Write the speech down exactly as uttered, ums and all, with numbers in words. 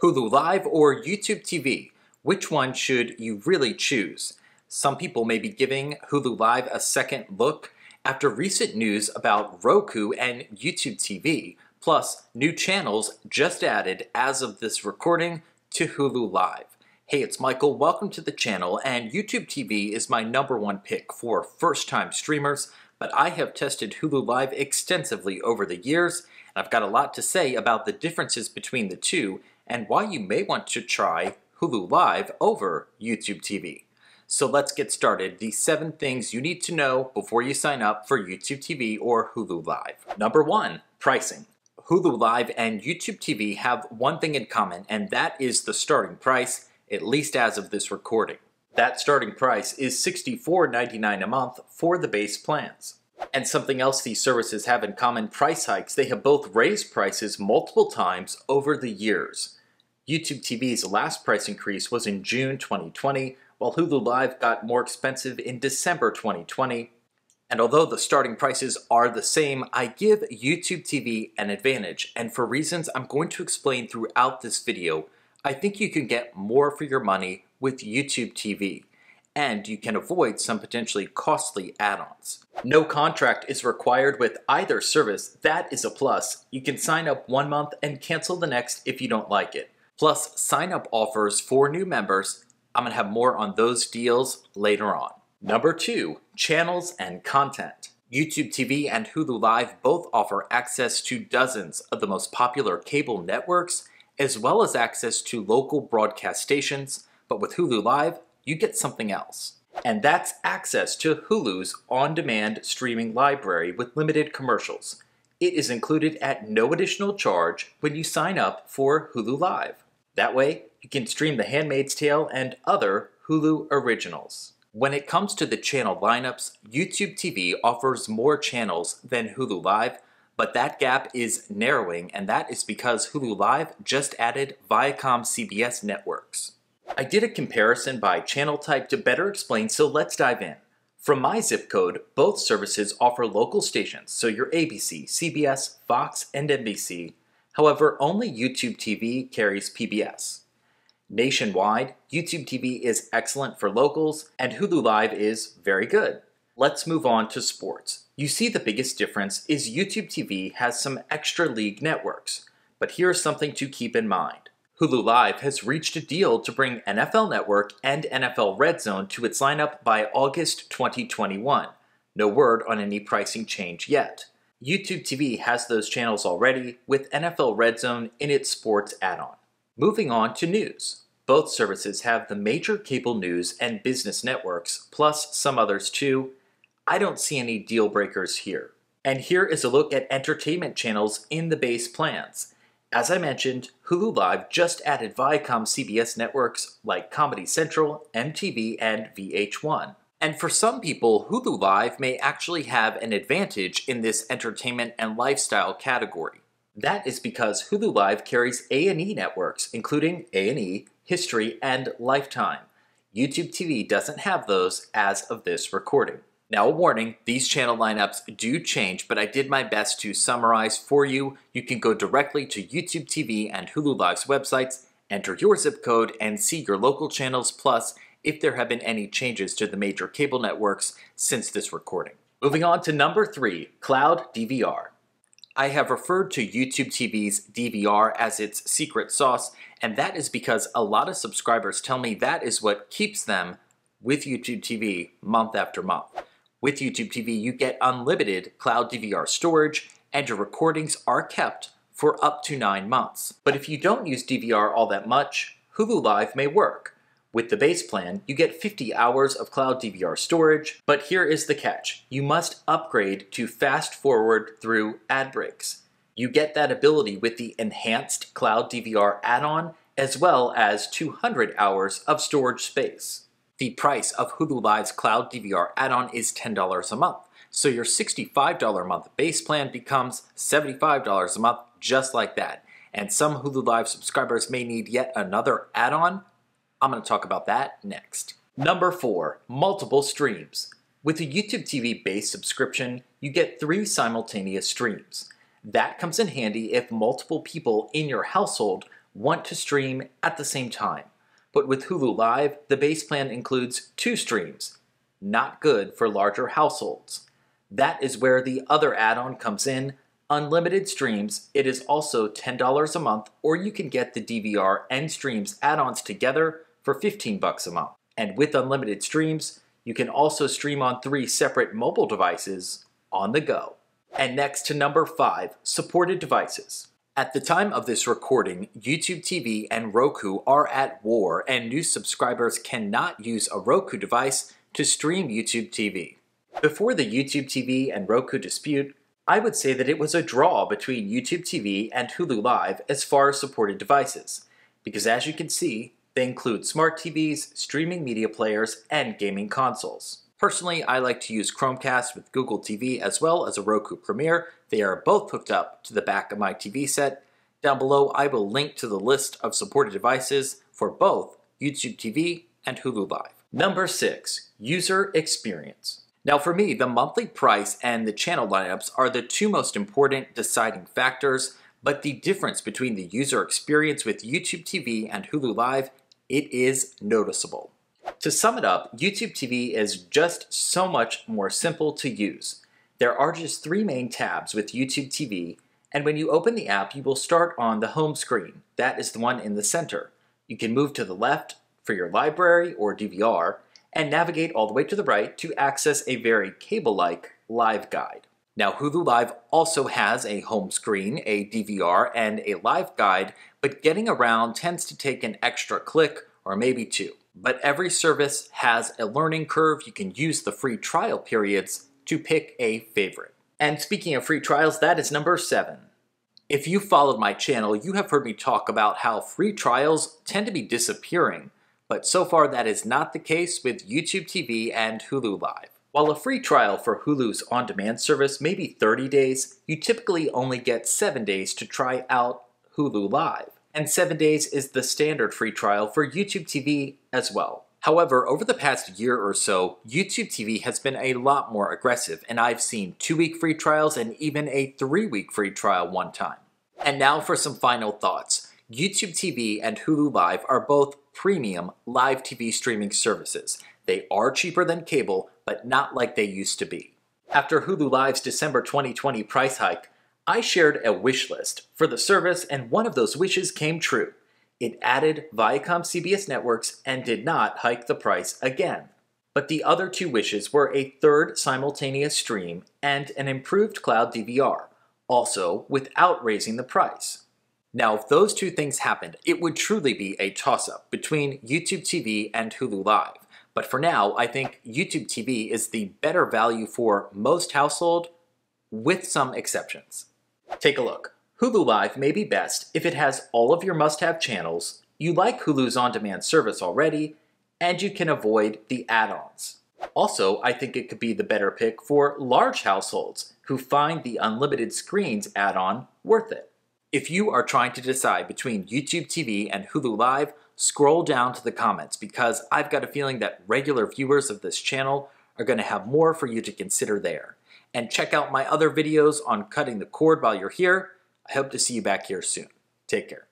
Hulu Live or YouTube T V? Which one should you really choose? Some people may be giving Hulu Live a second look after recent news about Roku and YouTube T V, plus new channels just added as of this recording to Hulu Live. Hey, it's Michael, welcome to the channel, and YouTube T V is my number one pick for first-time streamers, but I have tested Hulu Live extensively over the years, and I've got a lot to say about the differences between the two and why you may want to try Hulu Live over YouTube T V. So let's get started. The seven things you need to know before you sign up for YouTube T V or Hulu Live. Number one, pricing. Hulu Live and YouTube T V have one thing in common, and that is the starting price, at least as of this recording. That starting price is sixty-four ninety-nine a month for the base plans. And something else these services have in common, price hikes. They have both raised prices multiple times over the years. YouTube T V's last price increase was in June twenty twenty, while Hulu Live got more expensive in December twenty twenty. And although the starting prices are the same, I give YouTube T V an advantage, and for reasons I'm going to explain throughout this video, I think you can get more for your money with YouTube T V, and you can avoid some potentially costly add-ons. No contract is required with either service. That is a plus. You can sign up one month and cancel the next if you don't like it. Plus, sign-up offers for new members. I'm going to have more on those deals later on. Number two, channels and content. YouTube T V and Hulu Live both offer access to dozens of the most popular cable networks, as well as access to local broadcast stations. But with Hulu Live, you get something else. And that's access to Hulu's on-demand streaming library with limited commercials. It is included at no additional charge when you sign up for Hulu Live. That way, you can stream The Handmaid's Tale and other Hulu originals. When it comes to the channel lineups, YouTube T V offers more channels than Hulu Live, but that gap is narrowing, and that is because Hulu Live just added Viacom C B S networks. I did a comparison by channel type to better explain, so let's dive in. From my zip code, both services offer local stations, so your A B C, C B S, Fox, and N B C. However, only YouTube T V carries P B S. Nationwide, YouTube T V is excellent for locals, and Hulu Live is very good. Let's move on to sports. You see the biggest difference is YouTube T V has some extra league networks, but here's something to keep in mind. Hulu Live has reached a deal to bring N F L Network and N F L Red Zone to its lineup by August twenty twenty-one. No word on any pricing change yet. YouTube T V has those channels already, with N F L Red Zone in its sports add-on. Moving on to news. Both services have the major cable news and business networks, plus some others too. I don't see any deal breakers here. And here is a look at entertainment channels in the base plans. As I mentioned, Hulu Live just added Viacom C B S networks like Comedy Central, M T V, and V H one. And for some people, Hulu Live may actually have an advantage in this entertainment and lifestyle category. That is because Hulu Live carries A and E networks, including A and E, History, and Lifetime. YouTube T V doesn't have those as of this recording. Now, a warning, these channel lineups do change, but I did my best to summarize for you. You can go directly to YouTube T V and Hulu Live's websites, enter your zip code, and see your local channels, plus if there have been any changes to the major cable networks since this recording. Moving on to number three, cloud D V R. I have referred to YouTube T V's D V R as its secret sauce, and that is because a lot of subscribers tell me that is what keeps them with YouTube T V month after month. With YouTube T V, you get unlimited cloud D V R storage, and your recordings are kept for up to nine months. But if you don't use D V R all that much, Hulu Live may work. With the base plan, you get fifty hours of cloud D V R storage, but here is the catch. You must upgrade to fast forward through ad breaks. You get that ability with the enhanced cloud D V R add-on, as well as two hundred hours of storage space. The price of Hulu Live's cloud D V R add-on is ten dollars a month, so your sixty-five dollars a month base plan becomes seventy-five dollars a month, just like that. And some Hulu Live subscribers may need yet another add-on. I'm going to talk about that next. Number four, multiple streams. With a YouTube T V-based subscription, you get three simultaneous streams. That comes in handy if multiple people in your household want to stream at the same time. But with Hulu Live, the base plan includes two streams. Not good for larger households. That is where the other add-on comes in, unlimited streams. It is also ten dollars a month, or you can get the D V R and streams add-ons together for fifteen bucks a month. And with unlimited streams, you can also stream on three separate mobile devices on the go. And next to number five, supported devices. At the time of this recording, YouTube T V and Roku are at war, and new subscribers cannot use a Roku device to stream YouTube T V. Before the YouTube T V and Roku dispute, I would say that it was a draw between YouTube T V and Hulu Live as far as supported devices, because as you can see, they include smart T Vs, streaming media players, and gaming consoles. Personally, I like to use Chromecast with Google T V as well as a Roku Premiere. They are both hooked up to the back of my T V set. Down below, I will link to the list of supported devices for both YouTube T V and Hulu Live. Number six, user experience. Now for me, the monthly price and the channel lineups are the two most important deciding factors, but the difference between the user experience with YouTube T V and Hulu Live, it is noticeable. To sum it up, YouTube T V is just so much more simple to use. There are just three main tabs with YouTube T V, and when you open the app, you will start on the home screen. That is the one in the center. You can move to the left for your library or D V R, and navigate all the way to the right to access a very cable-like live guide. Now, Hulu Live also has a home screen, a D V R, and a live guide, but getting around tends to take an extra click or maybe two. But every service has a learning curve. You can use the free trial periods to pick a favorite. And speaking of free trials, that is number seven. If you followed my channel, you have heard me talk about how free trials tend to be disappearing. But so far that is not the case with YouTube T V and Hulu Live. While a free trial for Hulu's on-demand service may be thirty days, you typically only get seven days to try out Hulu Live. And seven days is the standard free trial for YouTube T V as well. However, over the past year or so, YouTube T V has been a lot more aggressive, and I've seen two week free trials and even a three week free trial one time. And now for some final thoughts. YouTube T V and Hulu Live are both premium live T V streaming services. They are cheaper than cable, but not like they used to be. After Hulu Live's December twenty twenty price hike, I shared a wish list for the service, and one of those wishes came true. It added Viacom C B S networks and did not hike the price again. But the other two wishes were a third simultaneous stream and an improved cloud D V R, also without raising the price. Now, if those two things happened, it would truly be a toss-up between YouTube T V and Hulu Live. But for now, I think YouTube T V is the better value for most households, with some exceptions. Take a look. Hulu Live may be best if it has all of your must-have channels, you like Hulu's on-demand service already, and you can avoid the add-ons. Also, I think it could be the better pick for large households who find the unlimited screens add-on worth it. If you are trying to decide between YouTube T V and Hulu Live, scroll down to the comments, because I've got a feeling that regular viewers of this channel are going to have more for you to consider there. And check out my other videos on cutting the cord while you're here. I hope to see you back here soon. Take care.